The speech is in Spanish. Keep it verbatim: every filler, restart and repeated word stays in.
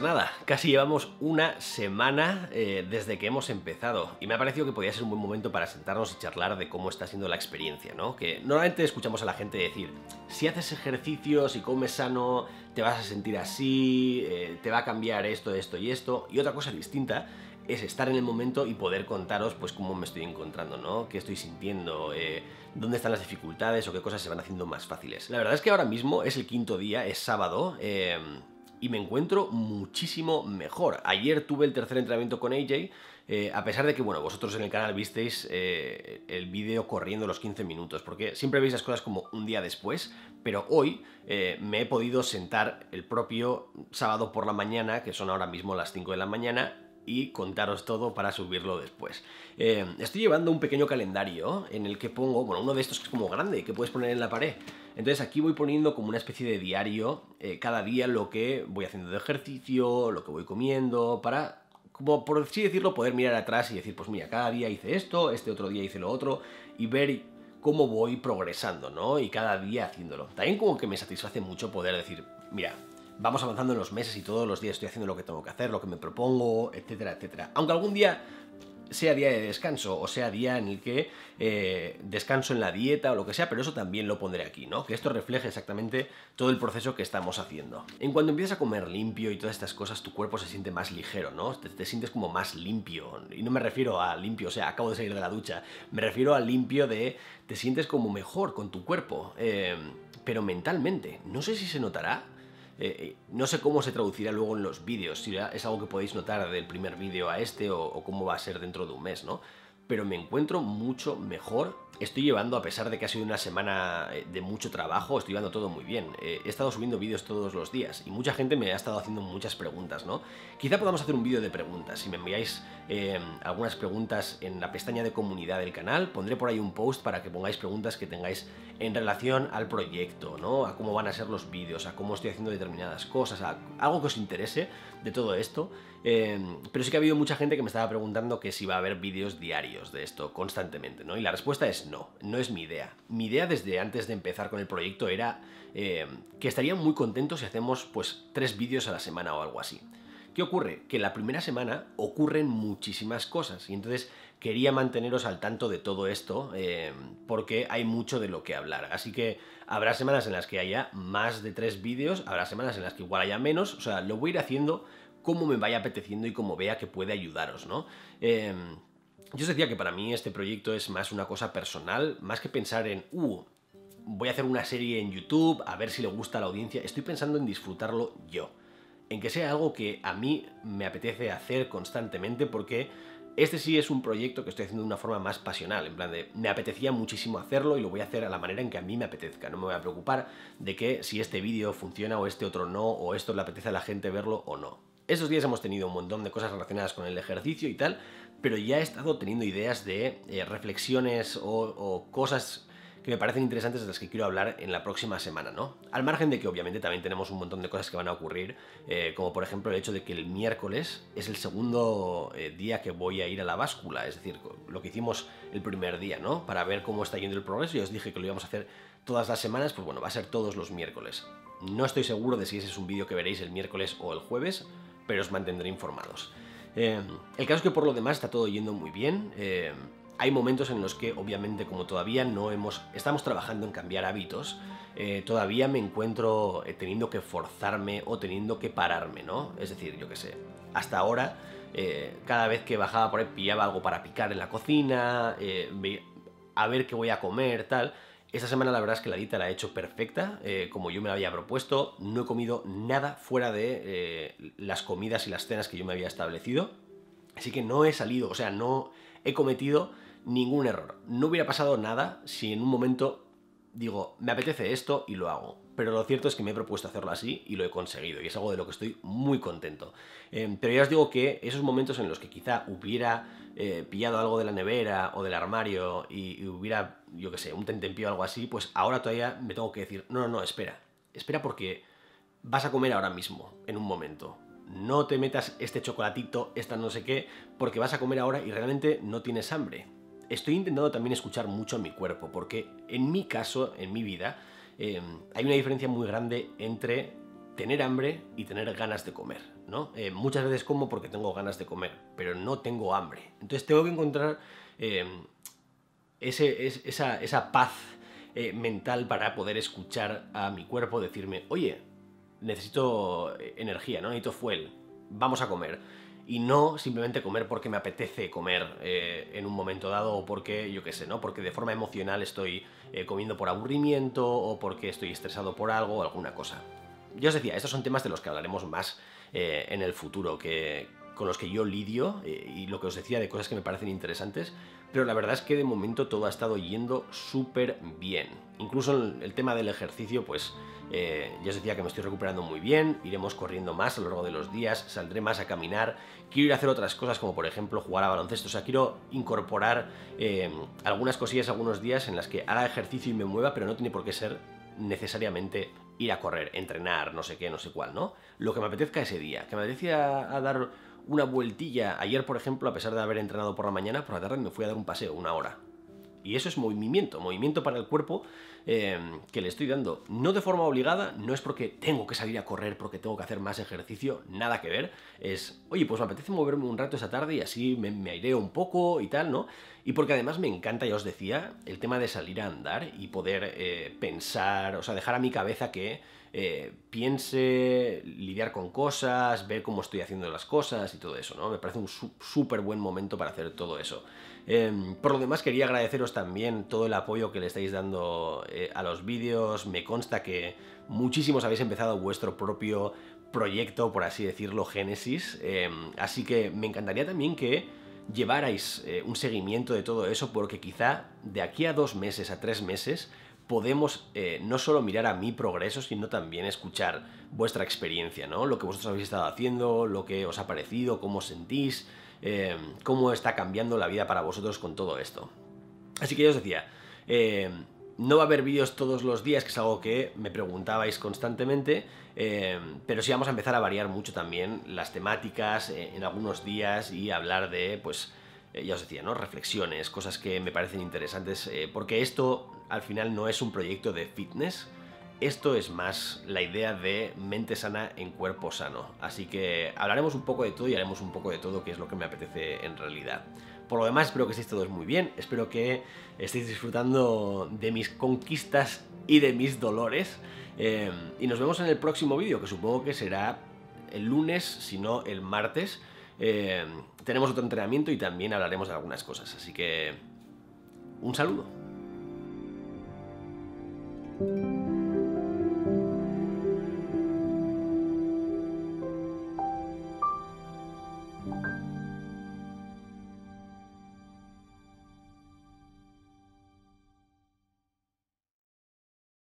Pues nada, casi llevamos una semana eh, desde que hemos empezado y me ha parecido que podía ser un buen momento para sentarnos y charlar de cómo está siendo la experiencia, ¿no? Que normalmente escuchamos a la gente decir, si haces ejercicio, si comes sano, te vas a sentir así, eh, te va a cambiar esto, esto y esto, y otra cosa distinta es estar en el momento y poder contaros pues cómo me estoy encontrando, ¿no? Qué estoy sintiendo, eh, dónde están las dificultades o qué cosas se van haciendo más fáciles. La verdad es que ahora mismo es el quinto día, es sábado, eh, y me encuentro muchísimo mejor. Ayer tuve el tercer entrenamiento con A J, eh, a pesar de que, bueno, vosotros en el canal visteis eh, el vídeo corriendo los quince minutos, porque siempre veis las cosas como un día después, pero hoy eh, me he podido sentar el propio sábado por la mañana, que son ahora mismo las cinco de la mañana, y contaros todo para subirlo después. Eh, estoy llevando un pequeño calendario en el que pongo, bueno, uno de estos que es como grande, que puedes poner en la pared. Entonces aquí voy poniendo como una especie de diario, eh, cada día lo que voy haciendo de ejercicio, lo que voy comiendo, para, como por así decirlo, poder mirar atrás y decir, pues mira, cada día hice esto, este otro día hice lo otro, y ver cómo voy progresando, ¿no? Y cada día haciéndolo. También como que me satisface mucho poder decir, mira, vamos avanzando en los meses y todos los días estoy haciendo lo que tengo que hacer, lo que me propongo, etcétera, etcétera. Aunque algún día sea día de descanso o sea día en el que eh, descanso en la dieta o lo que sea, pero eso también lo pondré aquí, ¿no? Que esto refleje exactamente todo el proceso que estamos haciendo. En cuanto empiezas a comer limpio y todas estas cosas, tu cuerpo se siente más ligero, ¿no? Te, te sientes como más limpio. Y no me refiero a limpio, o sea, acabo de salir de la ducha. Me refiero a limpio de te sientes como mejor con tu cuerpo, eh, pero mentalmente. No sé si se notará. Eh, no sé cómo se traducirá luego en los vídeos, si es algo que podéis notar del primer vídeo a este o, o cómo va a ser dentro de un mes, ¿no? Pero me encuentro mucho mejor. Estoy llevando, a pesar de que ha sido una semana de mucho trabajo, estoy llevando todo muy bien. Eh, he estado subiendo vídeos todos los días y mucha gente me ha estado haciendo muchas preguntas, ¿no? Quizá podamos hacer un vídeo de preguntas. Si me enviáis eh, algunas preguntas en la pestaña de comunidad del canal, pondré por ahí un post para que pongáis preguntas que tengáis en relación al proyecto, ¿no? A cómo van a ser los vídeos, a cómo estoy haciendo determinadas cosas, a algo que os interese de todo esto. Eh, pero sí que ha habido mucha gente que me estaba preguntando que si va a haber vídeos diarios de esto constantemente, ¿no? Y la respuesta es no, no es mi idea. Mi idea desde antes de empezar con el proyecto era eh, que estarían muy contentos si hacemos pues tres vídeos a la semana o algo así. ¿Qué ocurre? Que la primera semana ocurren muchísimas cosas y entonces quería manteneros al tanto de todo esto eh, porque hay mucho de lo que hablar. Así que habrá semanas en las que haya más de tres vídeos, habrá semanas en las que igual haya menos, o sea, lo voy a ir haciendo como me vaya apeteciendo y como vea que puede ayudaros, ¿no? Eh, Yo os decía que para mí este proyecto es más una cosa personal, más que pensar en, uh, voy a hacer una serie en YouTube, a ver si le gusta a la audiencia. Estoy pensando en disfrutarlo yo, en que sea algo que a mí me apetece hacer constantemente, porque este sí es un proyecto que estoy haciendo de una forma más pasional, en plan de, me apetecía muchísimo hacerlo y lo voy a hacer a la manera en que a mí me apetezca. No me voy a preocupar de que si este vídeo funciona o este otro no, o esto le apetece a la gente verlo o no. Estos días hemos tenido un montón de cosas relacionadas con el ejercicio y tal, pero ya he estado teniendo ideas de eh, reflexiones o, o cosas que me parecen interesantes de las que quiero hablar en la próxima semana, ¿no? Al margen de que obviamente también tenemos un montón de cosas que van a ocurrir, eh, como por ejemplo el hecho de que el miércoles es el segundo eh, día que voy a ir a la báscula, es decir, lo que hicimos el primer día, ¿no? Para ver cómo está yendo el progreso, y os dije que lo íbamos a hacer todas las semanas, pues bueno, va a ser todos los miércoles. No estoy seguro de si ese es un vídeo que veréis el miércoles o el jueves, pero os mantendré informados. Eh, el caso es que por lo demás está todo yendo muy bien. Eh, hay momentos en los que, obviamente, como todavía no hemos... estamos trabajando en cambiar hábitos, eh, todavía me encuentro teniendo que forzarme o teniendo que pararme, ¿no? Es decir, yo qué sé, hasta ahora, eh, cada vez que bajaba por ahí pillaba algo para picar en la cocina, eh, a ver qué voy a comer, tal... Esta semana la verdad es que la dieta la he hecho perfecta, eh, como yo me la había propuesto. No he comido nada fuera de eh, las comidas y las cenas que yo me había establecido. Así que no he salido, o sea, no he cometido ningún error. No hubiera pasado nada si en un momento digo, me apetece esto y lo hago. Pero lo cierto es que me he propuesto hacerlo así y lo he conseguido. Y es algo de lo que estoy muy contento. Eh, pero ya os digo que esos momentos en los que quizá hubiera eh, pillado algo de la nevera o del armario y, y hubiera, yo qué sé, un tentempié o algo así, pues ahora todavía me tengo que decir, no, no, no, espera. Espera porque vas a comer ahora mismo, en un momento. No te metas este chocolatito, esta no sé qué, porque vas a comer ahora y realmente no tienes hambre. Estoy intentando también escuchar mucho a mi cuerpo, porque en mi caso, en mi vida... Eh, hay una diferencia muy grande entre tener hambre y tener ganas de comer. ¿no? Eh, muchas veces como porque tengo ganas de comer, pero no tengo hambre. Entonces tengo que encontrar eh, ese, es, esa, esa paz eh, mental para poder escuchar a mi cuerpo decirme, oye, necesito energía, ¿no? Necesito fuel, vamos a comer. Y no simplemente comer porque me apetece comer eh, en un momento dado, o porque, yo qué sé, ¿no? Porque de forma emocional estoy eh, comiendo por aburrimiento, o porque estoy estresado por algo o alguna cosa. Yo os decía, estos son temas de los que hablaremos más eh, en el futuro, que, con los que yo lidio, eh, y lo que os decía de cosas que me parecen interesantes, pero la verdad es que de momento todo ha estado yendo súper bien. Incluso el, el tema del ejercicio, pues eh, ya os decía que me estoy recuperando muy bien, iremos corriendo más a lo largo de los días, saldré más a caminar, quiero ir a hacer otras cosas como por ejemplo jugar a baloncesto, o sea, quiero incorporar eh, algunas cosillas algunos días en las que haga ejercicio y me mueva, pero no tiene por qué ser necesariamente ir a correr, entrenar, no sé qué, no sé cuál, ¿no? Lo que me apetezca ese día, que me apetezca a dar una vueltilla. Ayer, por ejemplo, a pesar de haber entrenado por la mañana, por la tarde me fui a dar un paseo, una hora. Y eso es movimiento, movimiento para el cuerpo eh, que le estoy dando. No de forma obligada, no es porque tengo que salir a correr, porque tengo que hacer más ejercicio, nada que ver. Es, oye, pues me apetece moverme un rato esa tarde y así me, me aireo un poco y tal, ¿no? Y porque además me encanta, ya os decía, el tema de salir a andar y poder eh, pensar, o sea, dejar a mi cabeza que eh, piense, lidiar con cosas, ver cómo estoy haciendo las cosas y todo eso, ¿no? Me parece un súper buen momento para hacer todo eso. Eh, por lo demás, quería agradeceros también todo el apoyo que le estáis dando eh, a los vídeos. Me consta que muchísimos habéis empezado vuestro propio proyecto, por así decirlo, Génesis. Eh, así que me encantaría también que llevarais eh, un seguimiento de todo eso, porque quizá de aquí a dos meses, a tres meses, podemos eh, no solo mirar a mi progreso, sino también escuchar vuestra experiencia, ¿no? Lo que vosotros habéis estado haciendo, lo que os ha parecido, cómo os sentís, eh, cómo está cambiando la vida para vosotros con todo esto. Así que ya os decía, eh, no va a haber vídeos todos los días, que es algo que me preguntabais constantemente, eh, pero sí vamos a empezar a variar mucho también las temáticas eh, en algunos días y hablar de, pues, eh, ya os decía, ¿no? Reflexiones, cosas que me parecen interesantes, eh, porque esto al final no es un proyecto de fitness, esto es más la idea de mente sana en cuerpo sano. Así que hablaremos un poco de todo y haremos un poco de todo, que es lo que me apetece en realidad. Por lo demás, espero que estéis todos muy bien, espero que estéis disfrutando de mis conquistas y de mis dolores, eh, y nos vemos en el próximo vídeo, que supongo que será el lunes, si no el martes. Eh, tenemos otro entrenamiento y también hablaremos de algunas cosas, así que un saludo.